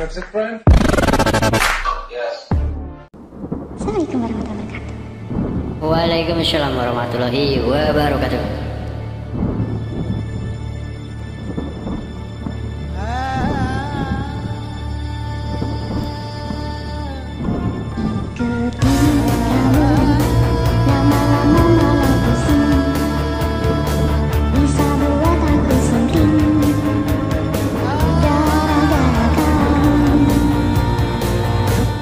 That's it, Brian? Yes. Assalamualaikum warahmatullahi wabarakatuh. Waalaikumsalam warahmatullahi wabarakatuh.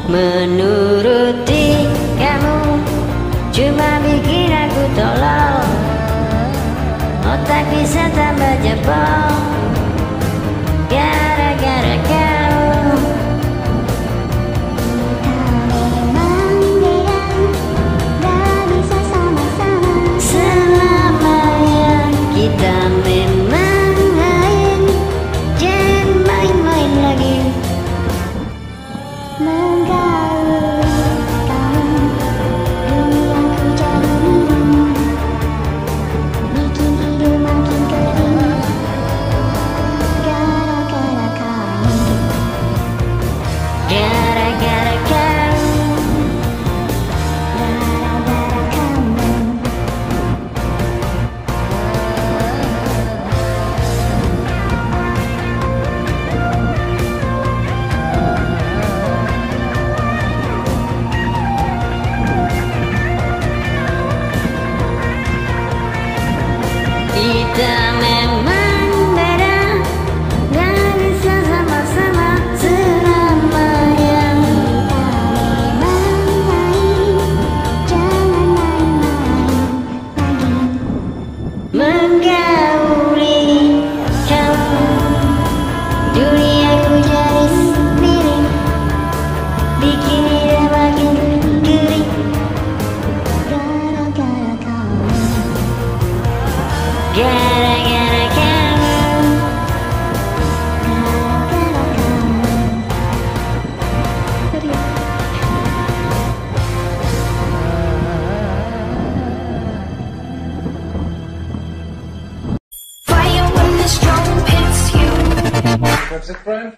Menuruti kamu cuma bikin aku tolol, otak bisa tambah jebol. Gara-gara kamu, kalau memang dia gak bisa sama-sama. Selamanya kita memang main, jangan main-main lagi. Kita memang beda, gak bisa sama-sama selamanya. Kita memang lain, jangan main-main lagi. Menggauli kamu, duniaku jadi sendiri, bikin dia makin geri. Gara-gara kamu, gara-gara kamu, gara-gara kamu. Fire when the storm hits you. That's it, Brian.